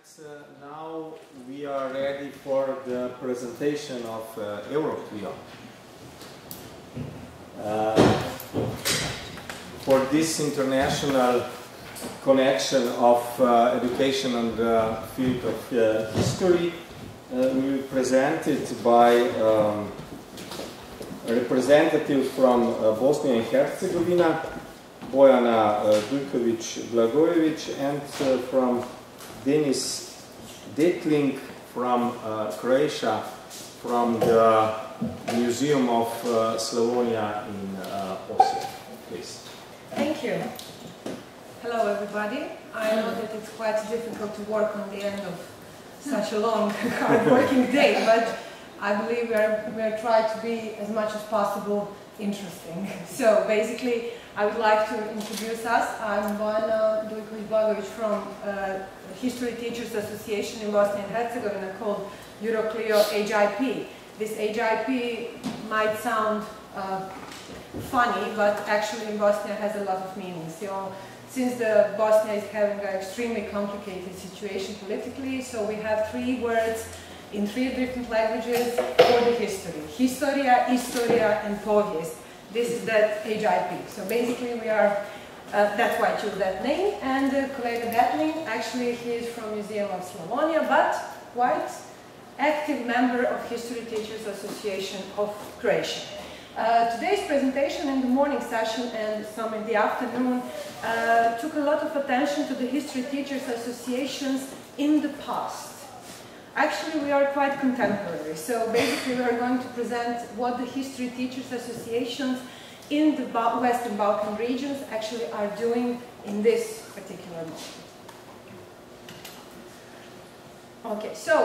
And now we are ready for the presentation of EUROCLIO. For this international connection of education and the field of history, we will present it by a representative from Bosnia and Herzegovina, Bojana Dujković Blagojević, and from Denis Detling from Croatia, from the Museum of Slavonia in Osijek. Please. Thank you. Hello everybody. I know that it's quite difficult to work on the end of such a long, hard working day, but I believe we are trying to be as much as possible interesting. So basically, I would like to introduce us. I'm Bojana Dujković Blagojević from History Teachers Association in Bosnia and Herzegovina called EUROCLIO HIP. This HIP might sound funny, but actually in Bosnia has a lot of meaning. So, since Bosnia is having an extremely complicated situation politically, so we have three words in three different languages for the history. Historia, Historia, and povijest. This is that HIP. So basically we are, that's why I chose that name. And Kolega Detling, actually he is from Museum of Slavonia, but quite active member of History Teachers Association of Croatia. Today's presentation in the morning session and some in the afternoon took a lot of attention to the History Teachers Associations in the past. Actually, we are quite contemporary, so basically we are going to present what the History Teachers Associations in the Western Balkan regions actually are doing in this particular moment. Okay, so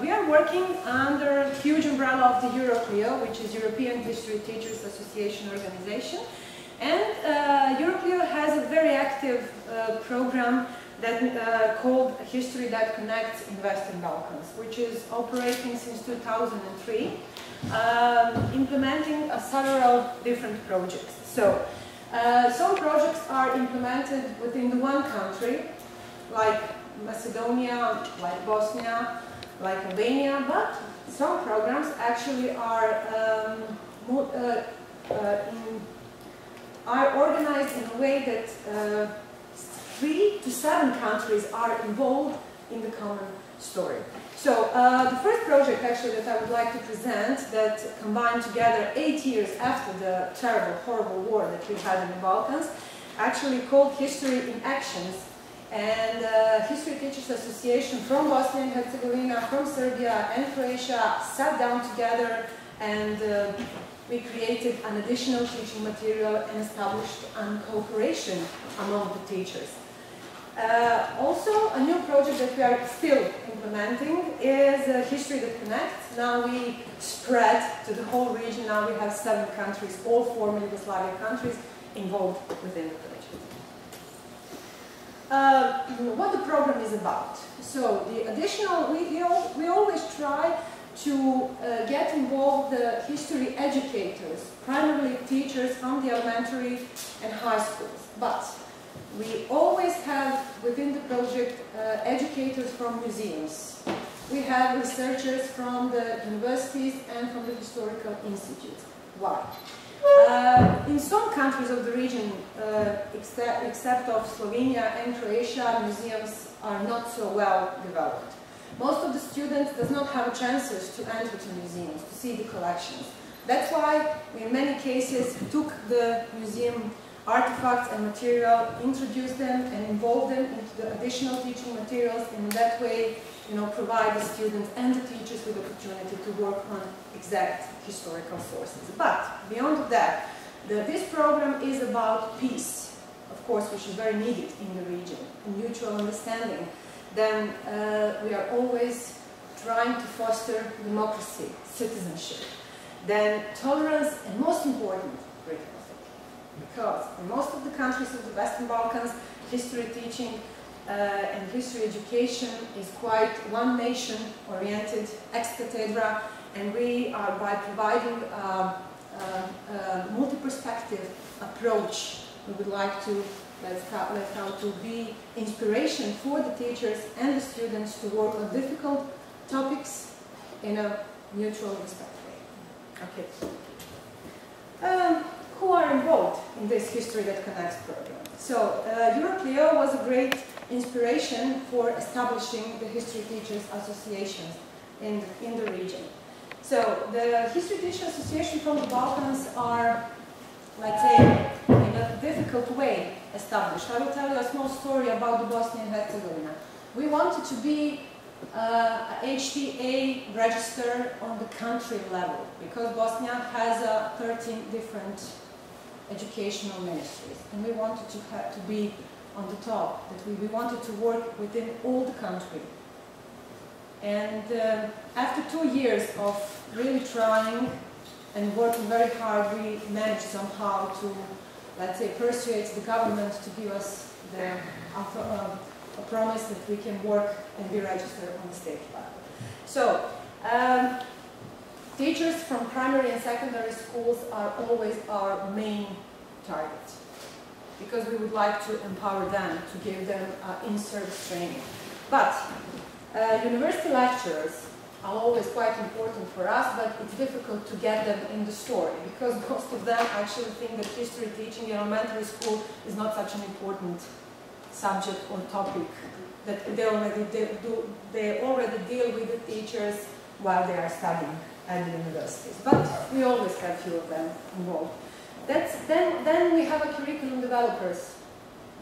we are working under the huge umbrella of the EUROCLIO, which is European History Teachers Association organization, and EUROCLIO has a very active program that called History That Connects in Western Balkans, which is operating since 2003, implementing several different projects. So, some projects are implemented within the one country, like Macedonia, like Bosnia, like Albania, but some programs actually are organized in a way that 3 to 7 countries are involved in the common story. So the first project actually that I would like to present that combined together 8 years after the terrible, horrible war that we had in the Balkans, actually called History in Actions. And History Teachers Association from Bosnia and Herzegovina, from Serbia and Croatia sat down together and we created an additional teaching material and established a cooperation among the teachers. Also, a new project that we are still implementing is History That Connects. Now we spread to the whole region. Now we have 7 countries, all former Yugoslavian countries, involved within the project. What the program is about. So the additional, we always try to get involved the history educators, primarily teachers from the elementary and high schools. But we always have within the project educators from museums. We have researchers from the universities and from the historical institutes. Why? In some countries of the region, except of Slovenia and Croatia, museums are not so well developed. Most of the students does not have chances to enter to museums, to see the collections. That's why we in many cases took the museum artifacts and material, introduce them and involve them into the additional teaching materials, and in that way, you know, provide the students and the teachers with the opportunity to work on exact historical sources. But beyond that, this program is about peace, of course, which is very needed in the region, and mutual understanding. Then we are always trying to foster democracy, citizenship, then tolerance, and most important, freedom. Because in most of the countries of the Western Balkans, history teaching and history education is quite one nation oriented, ex cathedra, and we are by providing a multi-perspective approach, we would like to like how to be inspiration for the teachers and the students to work on difficult topics in a mutual respect way. Okay. Who are involved in this History That Connects program? So, EUROCLIO was a great inspiration for establishing the history teachers associations in the region. So, the history teachers association from the Balkans are, let's say, in a difficult way established. I will tell you a small story about the Bosnia and Herzegovina. We wanted to be HTA register on the country level, because Bosnia has 13 different educational ministries, and we wanted to have to be on the top, that we wanted to work within all the country. And after 2 years of really trying and working very hard, we managed somehow to, let's say, persuade the government to give us the a promise that we can work and be registered on the state level. So, teachers from primary and secondary schools are always our main target, because we would like to empower them, to give them in-service training. But university lecturers are always quite important for us, but it's difficult to get them in the story, because most of them actually think that history teaching in elementary school is not such an important subject or topic, that they already deal with the teachers while they are studying at the universities. But we always have few of them involved. Then we have a curriculum developers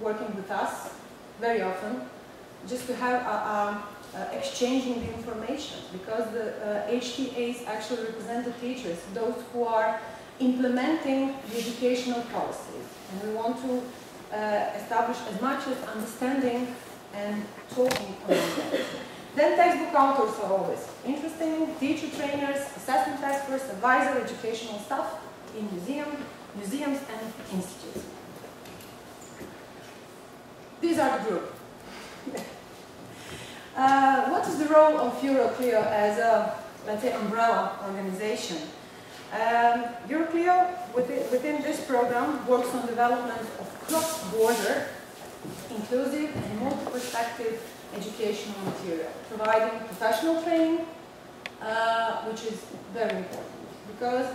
working with us very often, just to have exchanging the information, because the HTAs actually represent the teachers, those who are implementing the educational policies, and we want to establish as much as understanding and talking on that. Then textbook authors are always interesting, teacher trainers, assessment experts, advisor, educational staff in museums and institutes. These are the group. What is the role of EUROCLIO as a, let's say, umbrella organization? EUROCLIO within this program works on development of cross-border, inclusive and multi-perspective educational material, providing professional training, which is very important, because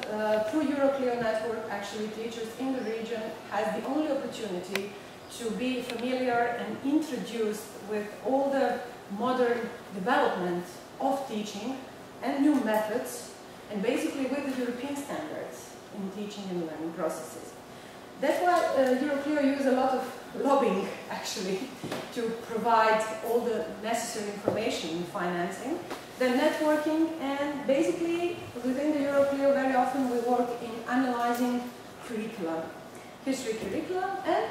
through EUROCLIO network, actually teachers in the region have the only opportunity to be familiar and introduced with all the modern development of teaching and new methods, and basically with the European standards in teaching and learning processes. That's why EUROCLIO uses a lot of lobbying, actually, to provide all the necessary information and financing, then networking, and basically within the EUROCLIO very often we work in analyzing curricula, history curricula, and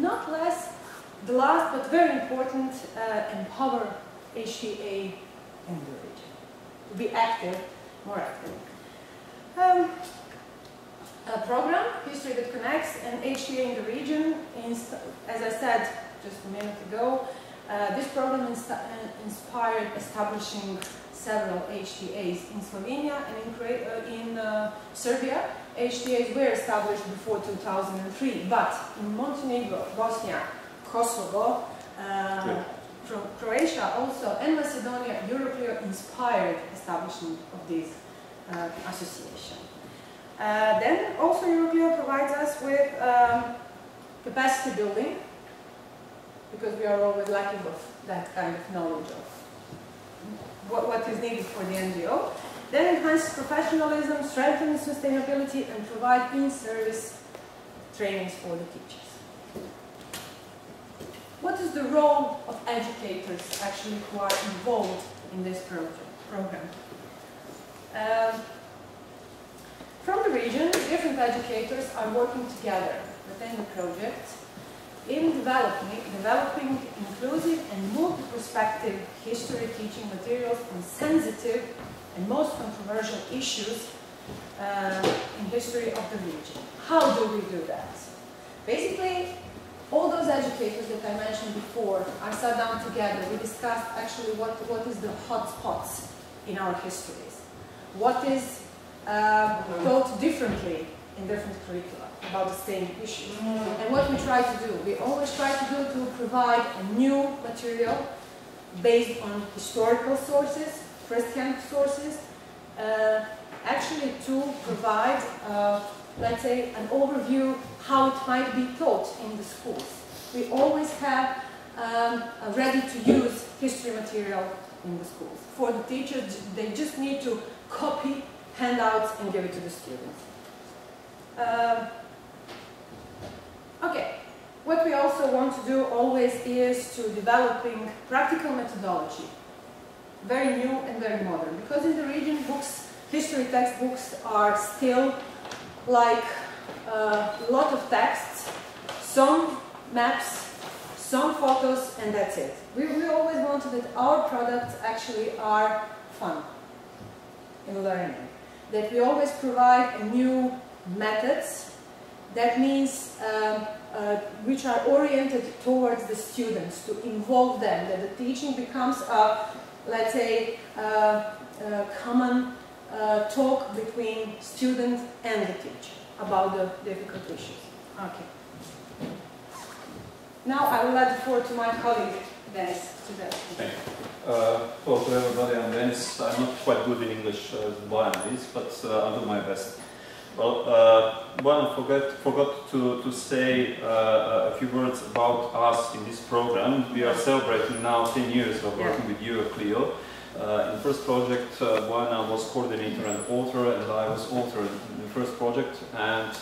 not less, the last but very important, empower HTA in the region, to be active, more active. A program, History That Connects, and HTA in the region, as I said just a minute ago, this program inspired establishing several HTAs in Slovenia and in Serbia. HTAs were established before 2003, but in Montenegro, Bosnia, Kosovo, from Croatia also, and Macedonia, EUROCLIO inspired establishment of these associations. Then also EUROCLIO provides us with capacity building, because we are always lacking of that kind of knowledge of what is needed for the NGO. Then enhances professionalism, strengthens sustainability, and provides in-service trainings for the teachers. What is the role of educators actually who are involved in this program? From the region, different educators are working together within the project in developing inclusive and multi-perspective history teaching materials on sensitive and most controversial issues in history of the region. How do we do that? Basically, all those educators that I mentioned before are sat down together. We discussed actually what is the hot spots in our histories. What is taught differently in different curricula about the same issues. And what we try to do, we always try to do to provide a new material based on historical sources, first-hand sources, actually to provide, let's say, an overview how it might be taught in the schools. We always have a ready-to-use history material in the schools. For the teachers, they just need to copy handouts and give it to the students. Okay, what we also want to do always is to developing practical methodology, very new and very modern, because in the region books, history textbooks are still like a lot of texts, some maps, some photos, and that's it. We always wanted that our products actually are fun in learning, that we always provide new methods, that means which are oriented towards the students, to involve them, that the teaching becomes a, let's say, a common talk between student and the teacher about the difficult issues. Okay. Now I will add the floor to my colleague, Denis. Thank you. Hello to everybody, I'm Denis. I'm not quite good in English as Bojana is, but I'll do my best. Well, Bojana forgot to say a few words about us in this program. We are celebrating now 10 years of working with EUROCLIO. In the first project, Bojana was coordinator and author, and I was author in the first project. And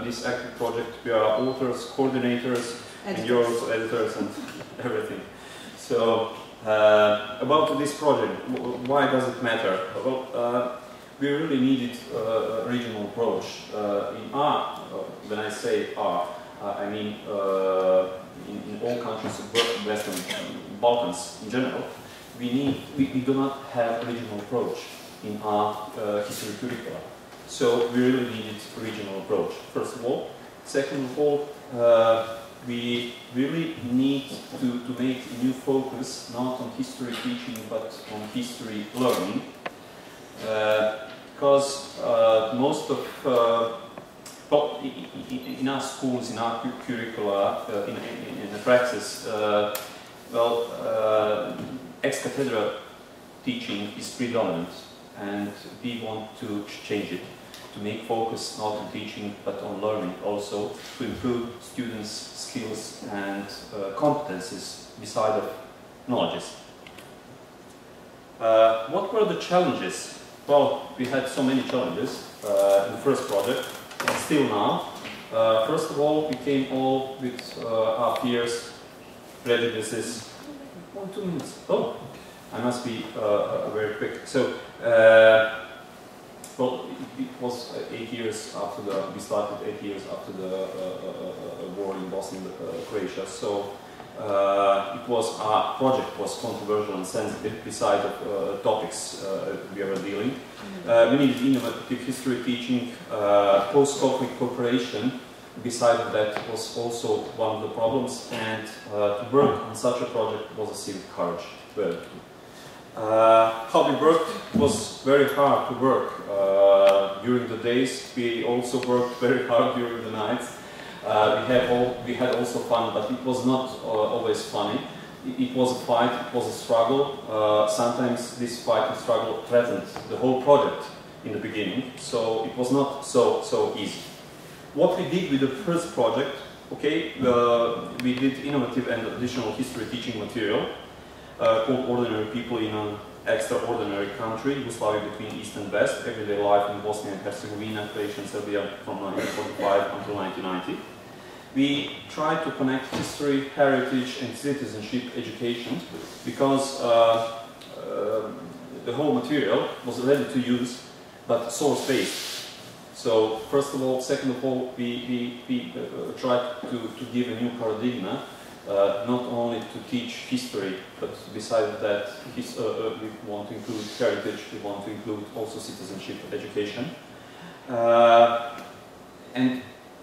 in this active project, we are authors, coordinators, and you're also editors and everything. So, about this project, why does it matter? Well, we really needed a regional approach. In our, when I say our, I mean in all countries of Western Balkans in general, we do not have a regional approach in our history curricula. So we really needed a regional approach, first of all. Second of all, we really need to make a new focus, not on history teaching, but on history learning. Because most of, well, in our schools, in our curricula, in the practice, well, ex cathedra teaching is predominant, and we want to change it, to make focus not on teaching but on learning also, to improve students' skills and competences beside of knowledges. What were the challenges? Well, we had so many challenges in the first project, and still now. First of all, we came all with our peers, prejudices. 1, 2 minutes. Oh, I must be very quick. So. Well, it was 8 years after the, we started 8 years after the war in Bosnia and Croatia, so it was, our project was controversial and sensitive beside topics we were dealing. We needed innovative history teaching, post-conflict cooperation, beside that was also one of the problems, and to work on such a project was a civic courage. How we worked was very hard to work during the days. We also worked very hard during the nights. We had also fun, but it was not always funny. It was a fight, it was a struggle. Sometimes this fight and struggle threatened the whole project in the beginning, so it was not so easy. What we did with the first project, okay, we did innovative and additional history teaching material. Called Ordinary People in an Extraordinary Country, Yugoslavia between East and West, Everyday Life in Bosnia and Herzegovina, Croatia and Serbia from 1945 until 1990. We tried to connect history, heritage and citizenship education, because the whole material was ready to use, but source-based. So, first of all, second of all, we tried to give a new paradigm. Not only to teach history, but besides that, we want to include heritage, we want to include also citizenship education. And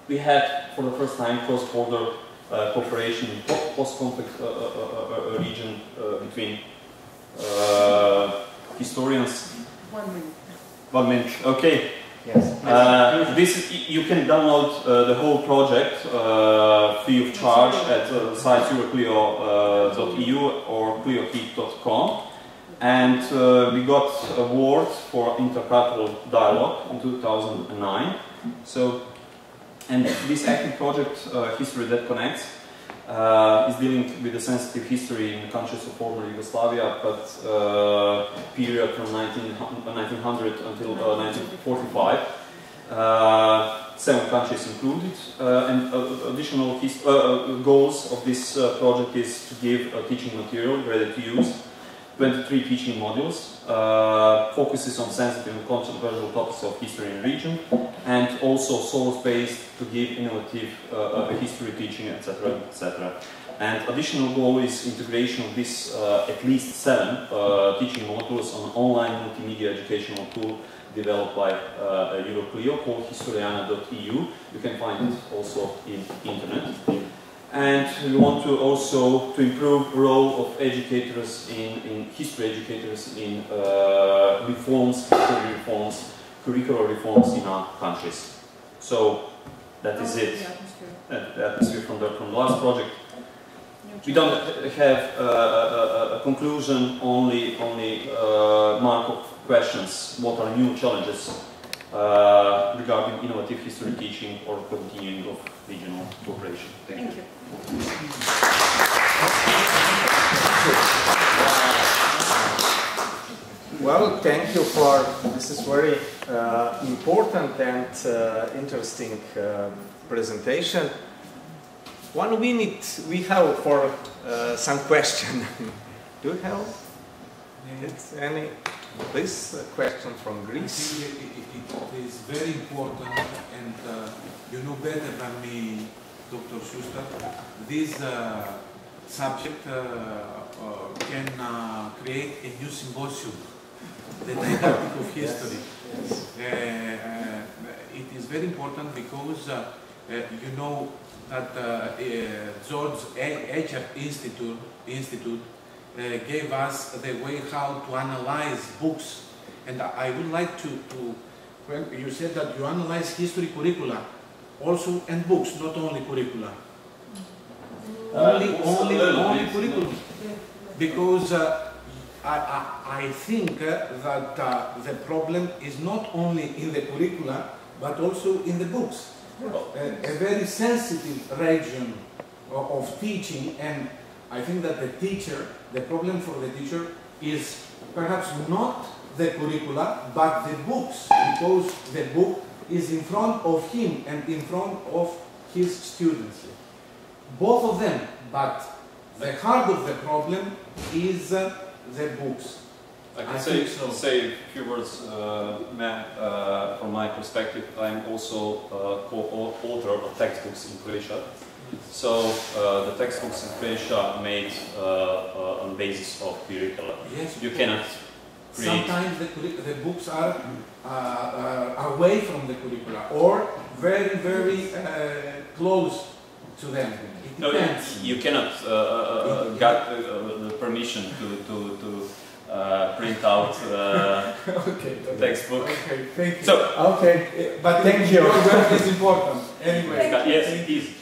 we had, for the first time, cross-border cooperation in post-conflict region between historians. 1 minute. 1 minute, okay. Yes. You can download the whole project free of charge at sites euroclio.eu or cleokeep.com. And we got awards for intercultural dialogue in 2009. So, and this active project, History That Connects, is dealing with the sensitive history in the countries of former Yugoslavia, but period from 1900 until 1945. 7 countries included, and additional goals of this project is to give teaching material ready to use. 23 teaching modules, focuses on sensitive and controversial topics of history and region, and also source-based to give innovative history teaching, etc., etc. And additional goal is integration of this at least 7 teaching modules on online multimedia educational tool developed by EUROCLIO called historiana.eu. You can find it also in internet. And we want to also improve the role of educators in history educators in reforms, history reforms, curricular reforms in our countries. So that is it. That is it from the last project. We don't have a conclusion, only mark of questions. What are new challenges regarding innovative history teaching or continuing of regional cooperation? Thank you. Well, thank you for this is very important and interesting presentation. One minute we have for some question. Do you have any? This question from Greece. I think it is very important, and you know better than me, Dr. Susta, this subject can create a new symposium, the didactic of history. Yes, yes. It is very important because you know that George Echer Institute gave us the way how to analyze books, and I would like to when you said that you analyze history curricula also and books, not only curricula, only curricula, because I think that the problem is not only in the curricula but also in the books, a very sensitive region of teaching. And I think that the teacher, the problem for the teacher is perhaps not the curricula, but the books, because the book is in front of him and in front of his students. Both of them, but the heart of the problem is the books. I can say a few words, ma'am, from my perspective. I'm also co-author of textbooks in Croatia. So the textbooks in Croatia are made on basis of curricula. Yes, you cannot create. Sometimes the books are away from the curricula or very, very close to them. No, you cannot get the permission to print out okay. Textbook. Okay, thank you. So, okay, but thank you. Your work is important. Anyway, yes, it is.